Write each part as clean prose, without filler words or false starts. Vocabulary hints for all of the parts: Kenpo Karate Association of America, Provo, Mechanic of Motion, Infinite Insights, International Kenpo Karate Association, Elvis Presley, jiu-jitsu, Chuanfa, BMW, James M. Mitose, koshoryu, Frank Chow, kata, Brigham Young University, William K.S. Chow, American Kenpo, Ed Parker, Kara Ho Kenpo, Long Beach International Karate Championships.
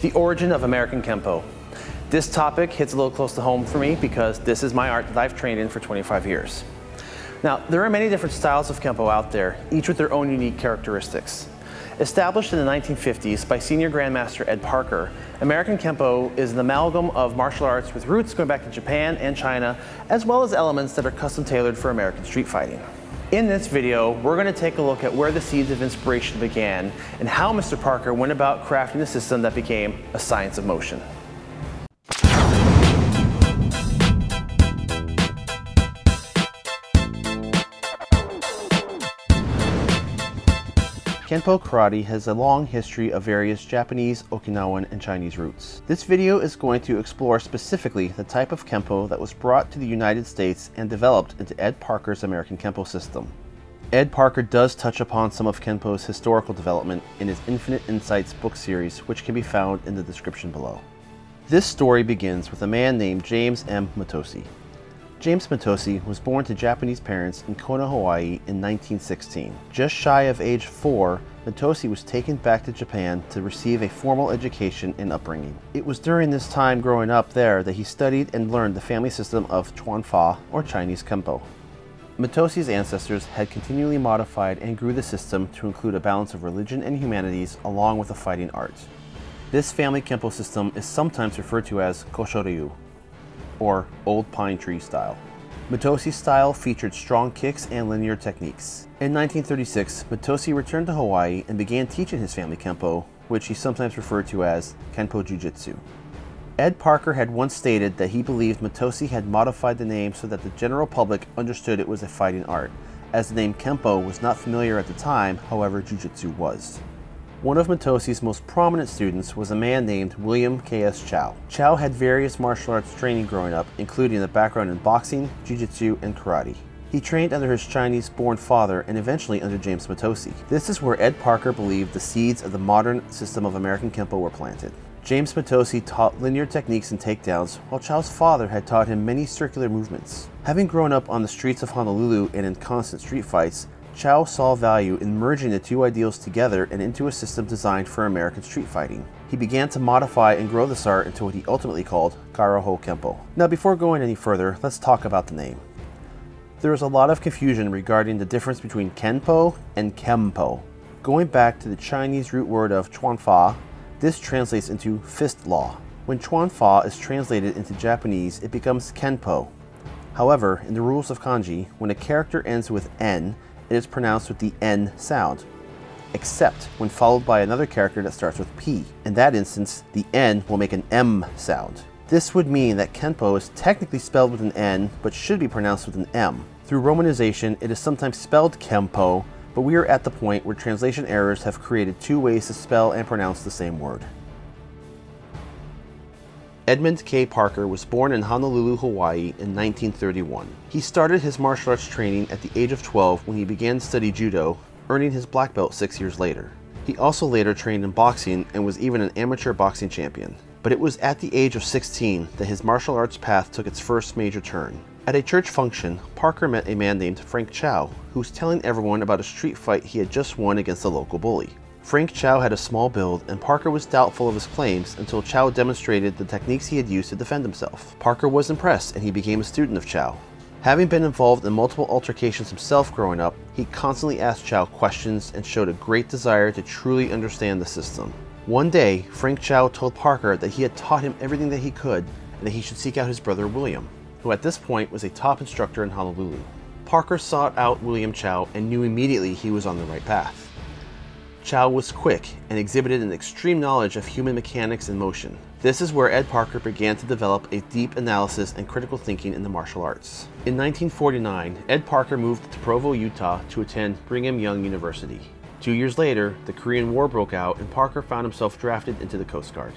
The origin of American Kenpo. This topic hits a little close to home for me because this is my art that I've trained in for 25 years. Now, there are many different styles of Kenpo out there, each with their own unique characteristics. Established in the 1950s by senior grandmaster Ed Parker, American Kenpo is an amalgam of martial arts with roots going back to Japan and China, as well as elements that are custom tailored for American street fighting. In this video, we're going to take a look at where the seeds of inspiration began and how Mr. Parker went about crafting a system that became a science of motion. Kenpo karate has a long history of various Japanese, Okinawan, and Chinese roots. This video is going to explore specifically the type of Kenpo that was brought to the United States and developed into Ed Parker's American Kenpo system. Ed Parker does touch upon some of Kenpo's historical development in his Infinite Insights book series, which can be found in the description below. This story begins with a man named James M. Mitose. James Mitose was born to Japanese parents in Kona, Hawaii in 1916. Just shy of age 4, Mitose was taken back to Japan to receive a formal education and upbringing. It was during this time growing up there that he studied and learned the family system of Chuanfa, or Chinese Kenpo. Mitose's ancestors had continually modified and grew the system to include a balance of religion and humanities along with a fighting art. This family Kenpo system is sometimes referred to as koshoryu, or old pine tree style. Mitose's style featured strong kicks and linear techniques. In 1936, Mitose returned to Hawaii and began teaching his family Kenpo, which he sometimes referred to as Kenpo Jiu-Jitsu. Ed Parker had once stated that he believed Mitose had modified the name so that the general public understood it was a fighting art, as the name Kenpo was not familiar at the time, however Jiu-Jitsu was. One of Mitose's most prominent students was a man named William K.S. Chow. Chow had various martial arts training growing up, including a background in boxing, jiu-jitsu, and karate. He trained under his Chinese-born father and eventually under James Mitose. This is where Ed Parker believed the seeds of the modern system of American Kenpo were planted. James Mitose taught linear techniques and takedowns, while Chow's father had taught him many circular movements. Having grown up on the streets of Honolulu and in constant street fights, Chow saw value in merging the two ideals together and into a system designed for American street fighting. He began to modify and grow this art into what he ultimately called Kara Ho Kenpo. Now, before going any further, let's talk about the name. There is a lot of confusion regarding the difference between Kenpo and Kenpo. Going back to the Chinese root word of Chuanfa, this translates into fist law. When Chuanfa is translated into Japanese, it becomes Kenpo. However, in the rules of kanji, when a character ends with N, it is pronounced with the N sound, except when followed by another character that starts with P. In that instance, the N will make an M sound. This would mean that Kenpo is technically spelled with an N, but should be pronounced with an M. Through romanization, it is sometimes spelled Kenpo, but we are at the point where translation errors have created two ways to spell and pronounce the same word. Edmund K. Parker was born in Honolulu, Hawaii in 1931. He started his martial arts training at the age of 12 when he began to study judo, earning his black belt 6 years later. He also later trained in boxing and was even an amateur boxing champion. But it was at the age of 16 that his martial arts path took its first major turn. At a church function, Parker met a man named Frank Chow, who was telling everyone about a street fight he had just won against a local bully. Frank Chow had a small build, and Parker was doubtful of his claims until Chow demonstrated the techniques he had used to defend himself. Parker was impressed, and he became a student of Chow. Having been involved in multiple altercations himself growing up, he constantly asked Chow questions and showed a great desire to truly understand the system. One day, Frank Chow told Parker that he had taught him everything that he could and that he should seek out his brother William, who at this point was a top instructor in Honolulu. Parker sought out William Chow and knew immediately he was on the right path. Chow was quick and exhibited an extreme knowledge of human mechanics and motion. This is where Ed Parker began to develop a deep analysis and critical thinking in the martial arts. In 1949, Ed Parker moved to Provo, Utah to attend Brigham Young University. 2 years later, the Korean War broke out and Parker found himself drafted into the Coast Guard.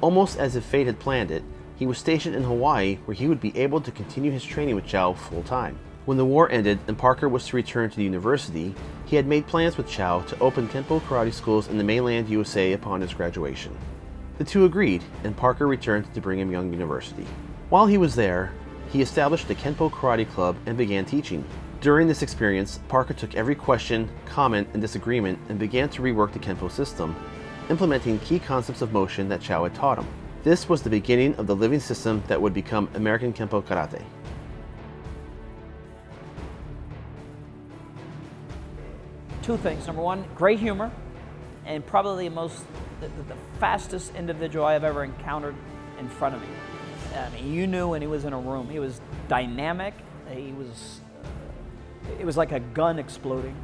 Almost as if fate had planned it, he was stationed in Hawaii where he would be able to continue his training with Chow full time. When the war ended and Parker was to return to the university, he had made plans with Chow to open Kenpo karate schools in the mainland USA upon his graduation. The two agreed, and Parker returned to Brigham Young University. While he was there, he established the Kenpo Karate Club and began teaching. During this experience, Parker took every question, comment, and disagreement and began to rework the Kenpo system, implementing key concepts of motion that Chow had taught him. This was the beginning of the living system that would become American Kenpo Karate. Two things. Number one, great humor, and probably the fastest individual I have ever encountered in front of me. I mean, you knew when he was in a room. He was dynamic. He was, it was like a gun exploding.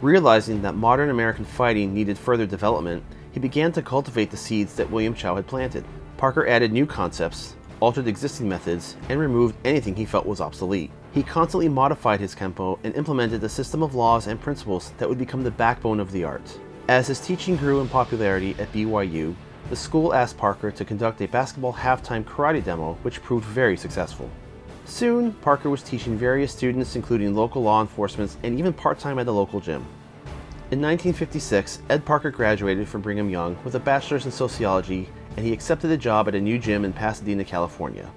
Realizing that modern American fighting needed further development, he began to cultivate the seeds that William Chow had planted. Parker added new concepts, altered existing methods, and removed anything he felt was obsolete. He constantly modified his Kenpo and implemented a system of laws and principles that would become the backbone of the art. As his teaching grew in popularity at BYU, the school asked Parker to conduct a basketball halftime karate demo, which proved very successful. Soon, Parker was teaching various students, including local law enforcement and even part-time at the local gym. In 1956, Ed Parker graduated from Brigham Young with a bachelor's in sociology, and he accepted a job at a new gym in Pasadena, California.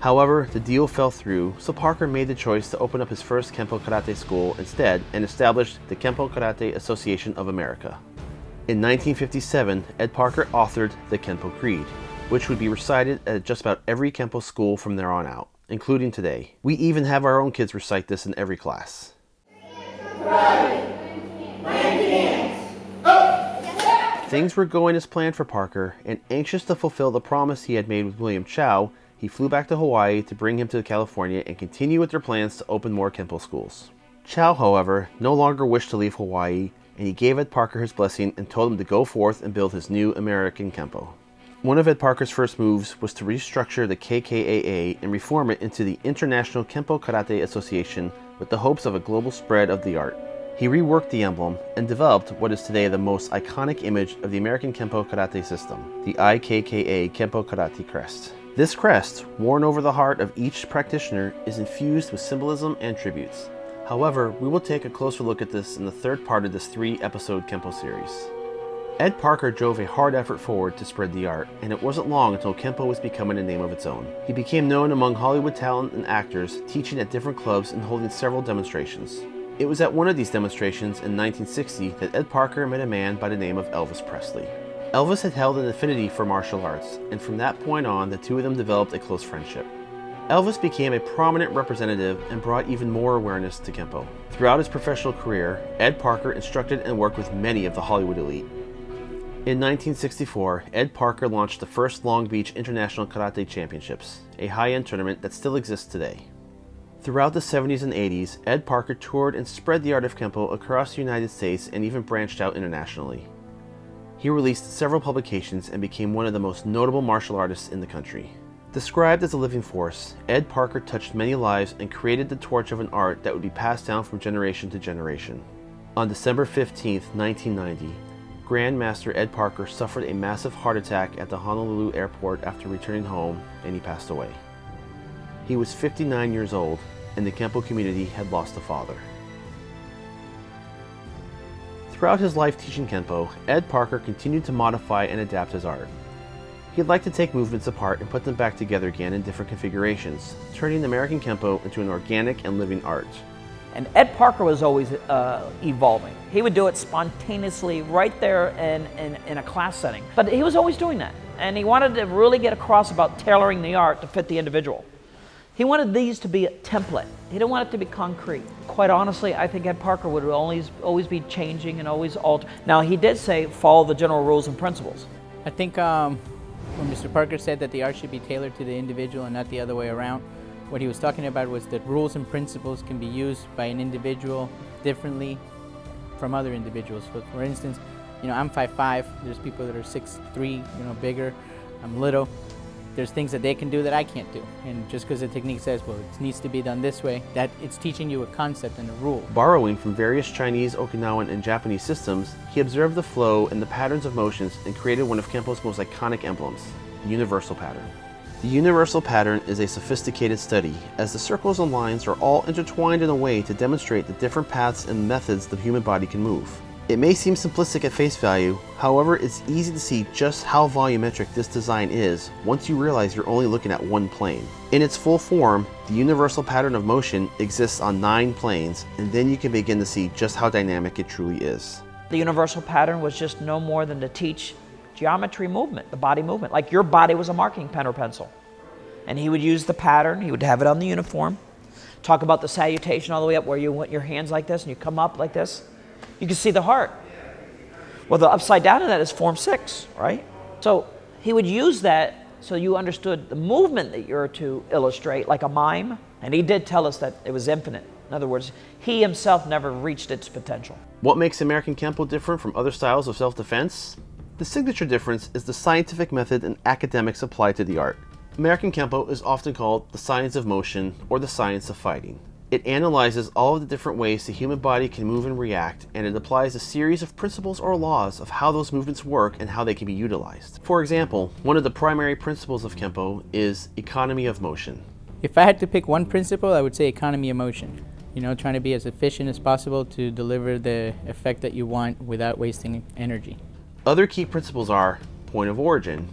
However, the deal fell through, so Parker made the choice to open up his first Kenpo Karate school instead and established the Kenpo Karate Association of America. In 1957, Ed Parker authored the Kenpo Creed, which would be recited at just about every Kenpo school from there on out, including today. We even have our own kids recite this in every class. Things were going as planned for Parker, and anxious to fulfill the promise he had made with William Chow, he flew back to Hawaii to bring him to California and continue with their plans to open more Kenpo schools. Chow, however, no longer wished to leave Hawaii, and he gave Ed Parker his blessing and told him to go forth and build his new American Kenpo. One of Ed Parker's first moves was to restructure the KKAA and reform it into the International Kenpo Karate Association with the hopes of a global spread of the art. He reworked the emblem and developed what is today the most iconic image of the American Kenpo Karate system, the IKKA Kenpo Karate crest. This crest, worn over the heart of each practitioner, is infused with symbolism and tributes. However, we will take a closer look at this in the third part of this three-episode Kenpo series. Ed Parker drove a hard effort forward to spread the art, and it wasn't long until Kenpo was becoming a name of its own. He became known among Hollywood talent and actors, teaching at different clubs and holding several demonstrations. It was at one of these demonstrations in 1960 that Ed Parker met a man by the name of Elvis Presley. Elvis had held an affinity for martial arts, and from that point on, the two of them developed a close friendship. Elvis became a prominent representative and brought even more awareness to Kenpo. Throughout his professional career, Ed Parker instructed and worked with many of the Hollywood elite. In 1964, Ed Parker launched the first Long Beach International Karate Championships, a high-end tournament that still exists today. Throughout the 70s and 80s, Ed Parker toured and spread the art of Kenpo across the United States and even branched out internationally. He released several publications and became one of the most notable martial artists in the country. Described as a living force, Ed Parker touched many lives and created the torch of an art that would be passed down from generation to generation. On December 15, 1990, Grandmaster Ed Parker suffered a massive heart attack at the Honolulu airport after returning home, and he passed away. He was 59 years old, and the Kenpo community had lost a father. Throughout his life teaching Kenpo, Ed Parker continued to modify and adapt his art. He'd like to take movements apart and put them back together again in different configurations, turning American Kenpo into an organic and living art. And Ed Parker was always evolving. He would do it spontaneously right there in a class setting. But he was always doing that. And he wanted to really get across about tailoring the art to fit the individual. He wanted these to be a template. He didn't want it to be concrete. Quite honestly, I think Ed Parker would always be changing and always alter. Now, he did say follow the general rules and principles. I think when Mr. Parker said that the art should be tailored to the individual and not the other way around, what he was talking about was that rules and principles can be used by an individual differently from other individuals. For instance, you know, I'm 5'5", there's people that are 6'3", you know, bigger, I'm little. There's things that they can do that I can't do. And just because the technique says, well, it needs to be done this way, that it's teaching you a concept and a rule. Borrowing from various Chinese, Okinawan, and Japanese systems, he observed the flow and the patterns of motions and created one of Kenpo's most iconic emblems, the universal pattern. The universal pattern is a sophisticated study, as the circles and lines are all intertwined in a way to demonstrate the different paths and methods the human body can move. It may seem simplistic at face value, however, it's easy to see just how volumetric this design is once you realize you're only looking at one plane. In its full form, the universal pattern of motion exists on 9 planes, and then you can begin to see just how dynamic it truly is. The universal pattern was just no more than to teach geometry movement, the body movement. Like your body was a marking pen or pencil. And he would use the pattern, he would have it on the uniform, talk about the salutation all the way up where you want your hands like this and you come up like this. You can see the heart. Well, the upside down of that is form 6, right? So he would use that so you understood the movement that you're to illustrate, like a mime. And he did tell us that it was infinite. In other words, he himself never reached its potential. What makes American Kenpo different from other styles of self-defense? The signature difference is the scientific method and academics applied to the art. American Kenpo is often called the science of motion or the science of fighting. It analyzes all of the different ways the human body can move and react, and it applies a series of principles or laws of how those movements work and how they can be utilized. For example, one of the primary principles of Kenpo is economy of motion. If I had to pick one principle, I would say economy of motion. You know, trying to be as efficient as possible to deliver the effect that you want without wasting energy. Other key principles are point of origin,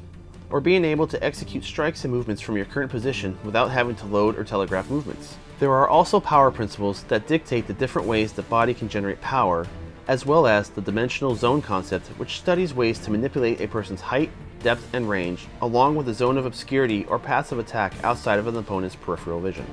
or being able to execute strikes and movements from your current position without having to load or telegraph movements. There are also power principles that dictate the different ways the body can generate power, as well as the dimensional zone concept, which studies ways to manipulate a person's height, depth, and range, along with the zone of obscurity or paths of attack outside of an opponent's peripheral vision.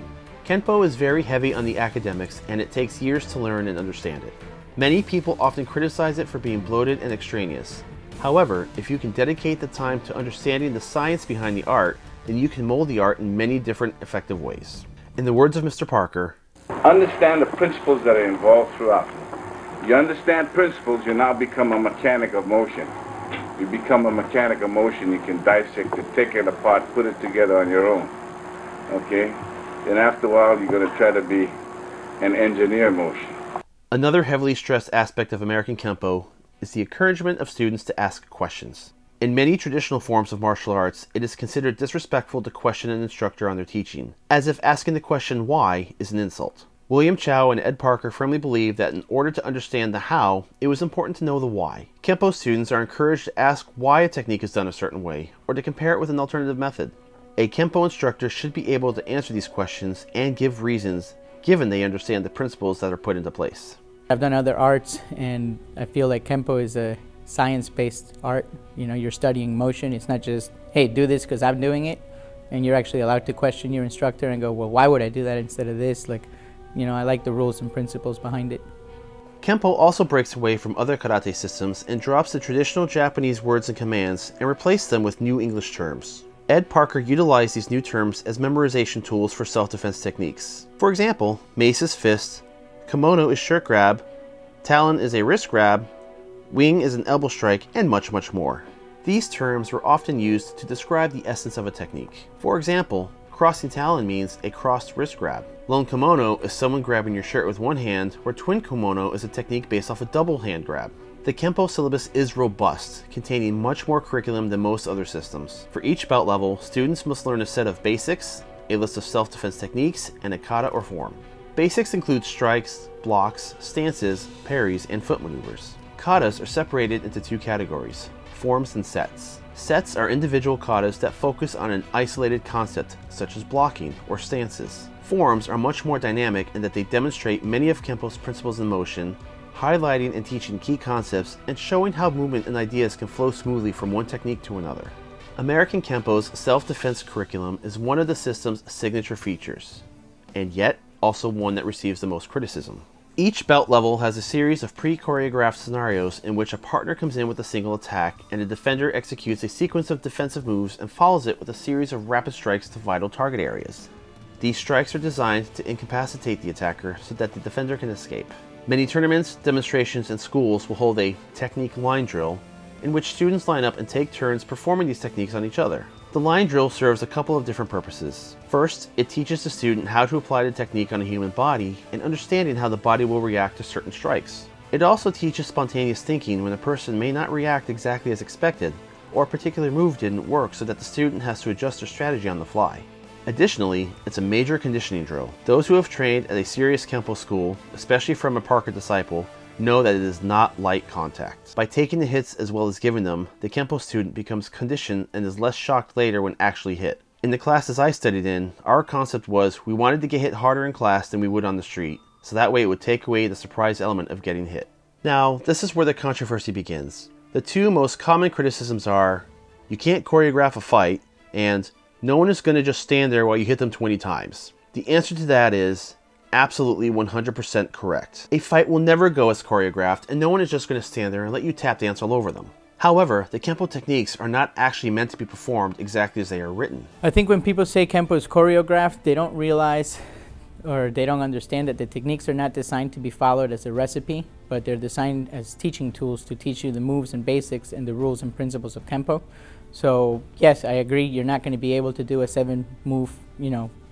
Kenpo is very heavy on the academics, and it takes years to learn and understand it. Many people often criticize it for being bloated and extraneous. However, if you can dedicate the time to understanding the science behind the art, then you can mold the art in many different effective ways. In the words of Mr. Parker, understand the principles that are involved throughout. You understand principles, you now become a mechanic of motion. You become a mechanic of motion, you can dissect it, take it apart, put it together on your own. Okay? Then after a while, you're going to try to be an engineer motion. Another heavily stressed aspect of American Kenpo is the encouragement of students to ask questions. In many traditional forms of martial arts, it is considered disrespectful to question an instructor on their teaching, as if asking the question why is an insult. William Chow and Ed Parker firmly believe that in order to understand the how, it was important to know the why. Kenpo students are encouraged to ask why a technique is done a certain way, or to compare it with an alternative method. A Kenpo instructor should be able to answer these questions and give reasons, given they understand the principles that are put into place. I've done other arts, and I feel like Kenpo is a science-based art. You know, you're studying motion. It's not just, hey, do this because I'm doing it. And you're actually allowed to question your instructor and go, well, why would I do that instead of this? Like, you know, I like the rules and principles behind it. Kenpo also breaks away from other karate systems and drops the traditional Japanese words and commands and replaces them with new English terms. Ed Parker utilized these new terms as memorization tools for self-defense techniques. For example, mace is fist, kimono is shirt grab, talon is a wrist grab, wing is an elbow strike, and much, much more. These terms were often used to describe the essence of a technique. For example, crossing talon means a crossed wrist grab. Lone kimono is someone grabbing your shirt with one hand, where twin kimono is a technique based off a double hand grab. The Kenpo syllabus is robust, containing much more curriculum than most other systems. For each belt level, students must learn a set of basics, a list of self-defense techniques, and a kata or form. Basics include strikes, blocks, stances, parries, and foot maneuvers. Katas are separated into two categories, forms and sets. Sets are individual katas that focus on an isolated concept, such as blocking or stances. Forms are much more dynamic in that they demonstrate many of Kenpo's principles in motion, highlighting and teaching key concepts, and showing how movement and ideas can flow smoothly from one technique to another. American Kenpo's self-defense curriculum is one of the system's signature features, and yet also one that receives the most criticism. Each belt level has a series of pre-choreographed scenarios in which a partner comes in with a single attack, and a defender executes a sequence of defensive moves and follows it with a series of rapid strikes to vital target areas. These strikes are designed to incapacitate the attacker so that the defender can escape. Many tournaments, demonstrations, and schools will hold a technique line drill in which students line up and take turns performing these techniques on each other. The line drill serves a couple of different purposes. First, it teaches the student how to apply the technique on a human body and understanding how the body will react to certain strikes. It also teaches spontaneous thinking when a person may not react exactly as expected, or a particular move didn't work so that the student has to adjust their strategy on the fly. Additionally, it's a major conditioning drill. Those who have trained at a serious Kenpo school, especially from a Parker disciple, know that it is not light contact. By taking the hits as well as giving them, the Kenpo student becomes conditioned and is less shocked later when actually hit. In the classes I studied in, our concept was we wanted to get hit harder in class than we would on the street, so that way it would take away the surprise element of getting hit. Now, this is where the controversy begins. The two most common criticisms are, you can't choreograph a fight, and no one is going to just stand there while you hit them 20 times. The answer to that is absolutely 100% correct. A fight will never go as choreographed, and no one is just going to stand there and let you tap dance all over them. However, the Kenpo techniques are not actually meant to be performed exactly as they are written. I think when people say Kenpo is choreographed, they don't realize or they don't understand that the techniques are not designed to be followed as a recipe, but they're designed as teaching tools to teach you the moves and basics and the rules and principles of Kenpo. So yes, I agree, you're not going to be able to do a 7-move,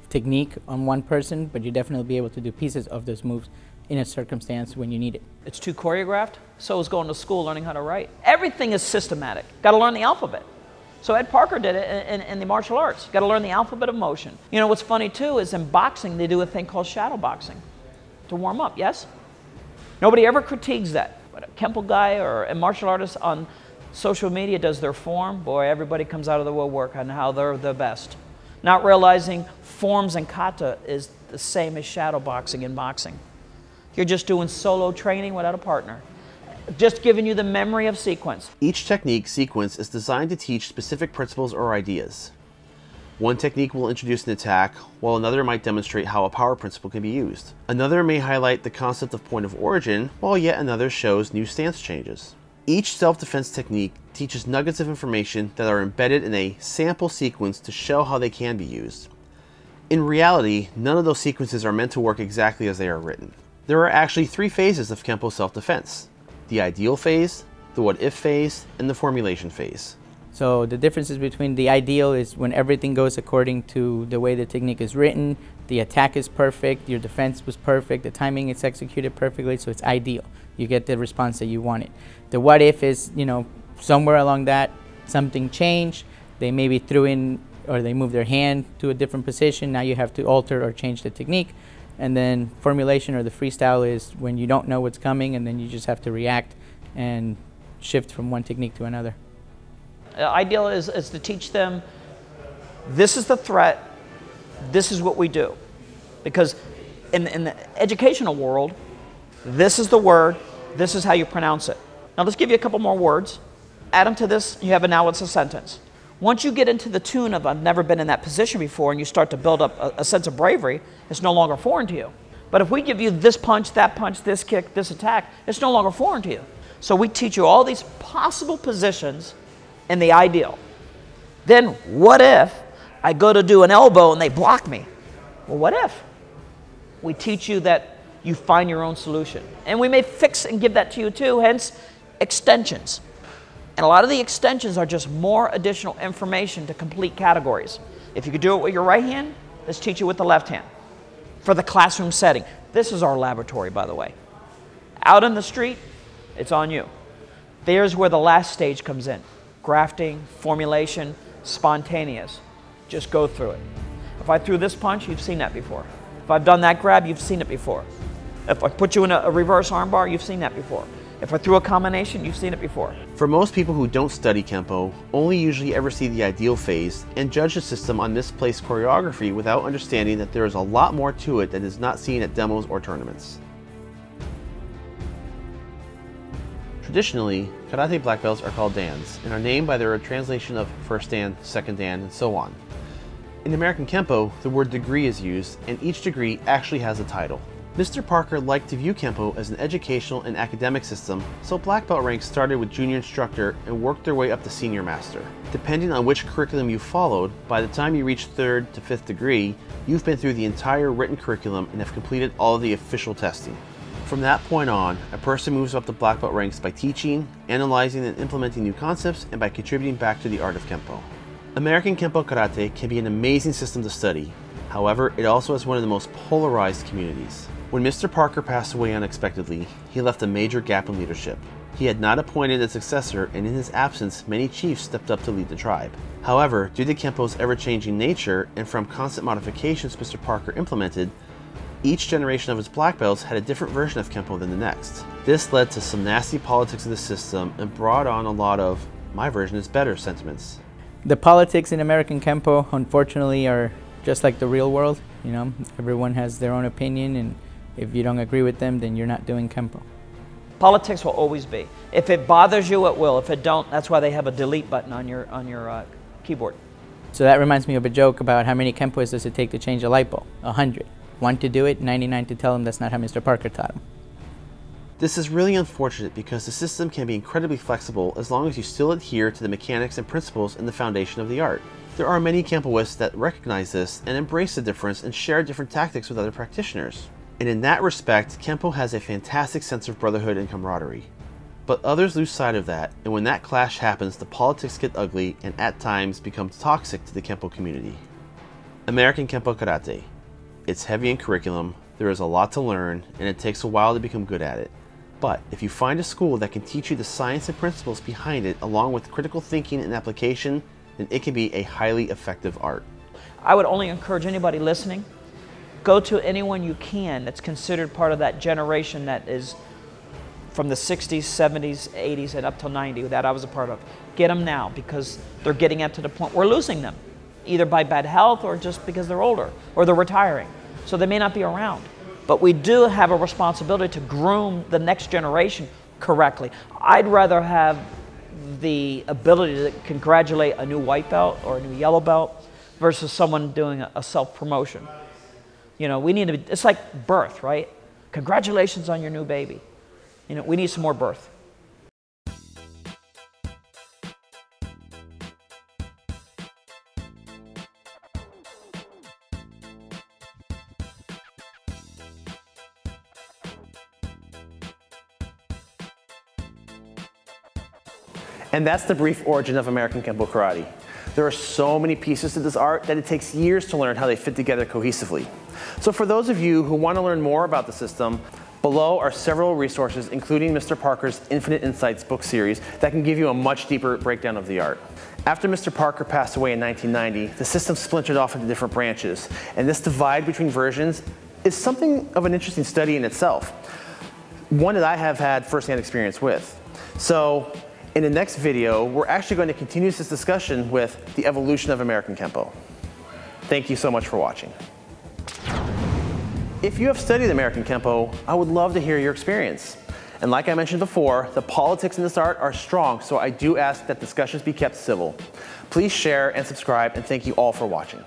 technique on one person, but you'll definitely be able to do pieces of those moves in a circumstance when you need it. It's too choreographed, so is going to school learning how to write. Everything is systematic. Got to learn the alphabet. So Ed Parker did it in the martial arts. Got to learn the alphabet of motion. You know what's funny too is in boxing they do a thing called shadow boxing to warm up, yes? Nobody ever critiques that. But a Kenpo guy or a martial artist on social media does their form, boy, everybody comes out of the woodwork on how they're the best. Not realizing forms and kata is the same as shadow boxing in boxing. You're just doing solo training without a partner. Just giving you the memory of sequence. Each technique sequence is designed to teach specific principles or ideas. One technique will introduce an attack, while another might demonstrate how a power principle can be used. Another may highlight the concept of point of origin, while yet another shows new stance changes. Each self-defense technique teaches nuggets of information that are embedded in a sample sequence to show how they can be used. In reality, none of those sequences are meant to work exactly as they are written. There are actually 3 phases of Kenpo self-defense: the ideal phase, the what-if phase, and the formulation phase. So the differences between the ideal is when everything goes according to the way the technique is written, the attack is perfect, your defense was perfect, the timing is executed perfectly, so it's ideal. You get the response that you wanted. The what-if is, somewhere along that, something changed, they maybe threw in or they moved their hand to a different position, now you have to alter or change the technique. And then formulation or the freestyle is when you don't know what's coming and then you just have to react and shift from one technique to another. Ideal is to teach them, this is the threat, this is what we do. Because in the educational world, this is the word, this is how you pronounce it. Now let's give you a couple more words, add them to this, you have now it's a sentence. Once you get into the tune of, I've never been in that position before, and you start to build up a sense of bravery, it's no longer foreign to you. But if we give you this punch, that punch, this kick, this attack, it's no longer foreign to you. So we teach you all these possible positions in the ideal. Then what if I go to do an elbow and they block me? Well, what if? We teach you that you find your own solution. And we may fix and give that to you too, hence extensions. And a lot of the extensions are just more additional information to complete categories. If you could do it with your right hand, let's teach you with the left hand for the classroom setting. This is our laboratory, by the way. Out in the street, it's on you. There's where the last stage comes in. Grafting, formulation, spontaneous. Just go through it. If I threw this punch, you've seen that before. If I've done that grab, you've seen it before. If I put you in a reverse armbar, you've seen that before. If I threw a combination, you've seen it before. For most people who don't study Kenpo, only usually ever see the ideal phase and judge the system on misplaced choreography without understanding that there is a lot more to it that is not seen at demos or tournaments. Traditionally, karate black belts are called dans and are named by their translation of first dan, second dan, and so on. In American Kenpo, the word degree is used, and each degree actually has a title. Mr. Parker liked to view Kenpo as an educational and academic system, so black belt ranks started with junior instructor and worked their way up to senior master. Depending on which curriculum you followed, by the time you reach 3rd to 5th degree, you've been through the entire written curriculum and have completed all of the official testing. From that point on, a person moves up the black belt ranks by teaching, analyzing, and implementing new concepts, and by contributing back to the art of Kenpo. American Kenpo Karate can be an amazing system to study. However, it also has one of the most polarized communities. When Mr. Parker passed away unexpectedly, he left a major gap in leadership. He had not appointed a successor, and in his absence, many chiefs stepped up to lead the tribe. However, due to Kenpo's ever-changing nature and from constant modifications Mr. Parker implemented, each generation of his black belts had a different version of Kenpo than the next. This led to some nasty politics of the system and brought on a lot of "my version is better" sentiments. The politics in American Kenpo, unfortunately, are just like the real world. Everyone has their own opinion, and if you don't agree with them, then you're not doing Kenpo. Politics will always be. If it bothers you, it will. If it don't, that's why they have a delete button on your keyboard. So that reminds me of a joke about how many Kenpo's does it take to change a light bulb? 100. 1 to do it, 99 to tell him that's not how Mr. Parker taught him. This is really unfortunate because the system can be incredibly flexible as long as you still adhere to the mechanics and principles in the foundation of the art. There are many Kenpoists that recognize this and embrace the difference and share different tactics with other practitioners. And in that respect, Kenpo has a fantastic sense of brotherhood and camaraderie. But others lose sight of that, and when that clash happens, the politics get ugly and at times become toxic to the Kenpo community. American Kenpo Karate. It's heavy in curriculum, there is a lot to learn, and it takes a while to become good at it. But if you find a school that can teach you the science and principles behind it, along with critical thinking and application, then it can be a highly effective art. I would only encourage anybody listening, go to anyone you can that's considered part of that generation that is from the 60s, 70s, 80s, and up till 90, that I was a part of. Get them now, because they're getting up to the point we're losing them, either by bad health or just because they're older or they're retiring. So they may not be around. But we do have a responsibility to groom the next generation correctly. I'd rather have the ability to congratulate a new white belt or a new yellow belt versus someone doing a self-promotion. You know, we need to be, it's like birth, right? Congratulations on your new baby. You know, we need some more birth. And that's the brief origin of American Kenpo Karate. There are so many pieces to this art that it takes years to learn how they fit together cohesively. So for those of you who want to learn more about the system, below are several resources, including Mr. Parker's Infinite Insights book series that can give you a much deeper breakdown of the art. After Mr. Parker passed away in 1990, the system splintered off into different branches, and this divide between versions is something of an interesting study in itself, one that I have had firsthand experience with. So in the next video, we're actually going to continue this discussion with the evolution of American Kenpo. Thank you so much for watching. If you have studied American Kenpo, I would love to hear your experience. And like I mentioned before, the politics in this art are strong, so I do ask that discussions be kept civil. Please share and subscribe, and thank you all for watching.